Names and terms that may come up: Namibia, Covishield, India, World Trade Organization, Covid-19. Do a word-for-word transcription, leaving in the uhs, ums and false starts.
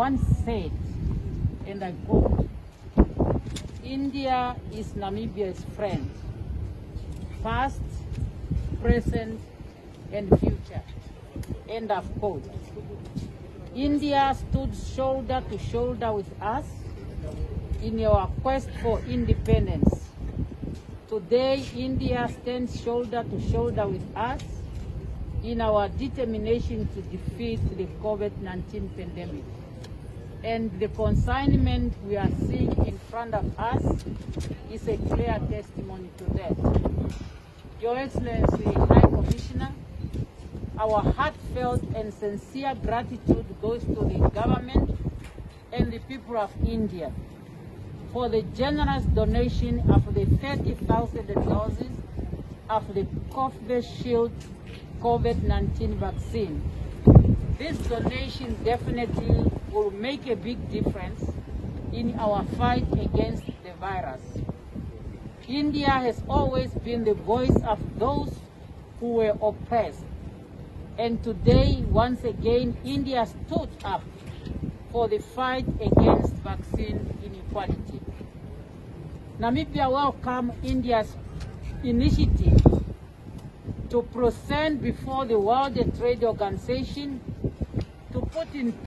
once said, and I quote, "India is Namibia's friend, past, present, and future." End of quote. India stood shoulder to shoulder with us in our quest for independence. Today, India stands shoulder to shoulder with us in our determination to defeat the COVID nineteen pandemic. And the consignment we are seeing in front of us is a clear testimony to that. Your Excellency, High Commissioner, our heartfelt and sincere gratitude goes to the government and the people of India for the generous donation of the thirty thousand doses of the Covishield COVID nineteen vaccine. This donation definitely will make a big difference in our fight against the virus. India has always been the voice of those who were oppressed. And today, once again, India stood up for the fight against vaccine inequality. Namibia welcomes India's initiative to present before the World Trade Organization to put in